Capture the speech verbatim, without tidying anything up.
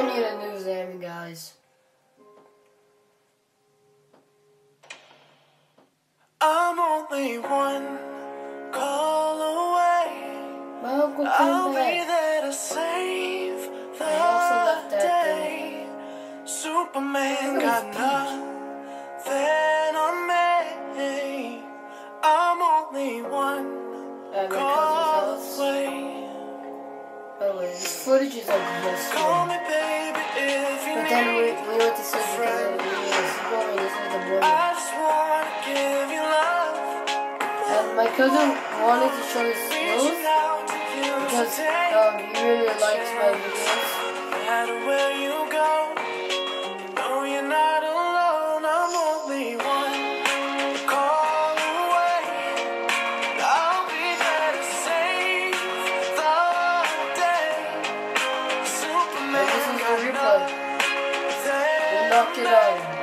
I need a new Xander, guys. I'm only one call away. My uncle I'll back. Be there to save the left day. Thing. Superman got nothing on me. I'm only one uh, call away. By the way, this footage is like yesterday. Call me baby if you but then we, we went to sleep because we were listening to Boy. I just want to give you love. And my cousin wanted to show his nose because um, he really likes my videos. No matter where you go, you know you're not alone. I'm only one call away. I'll be there to save the day. Superman, this is a replay. We knocked it out.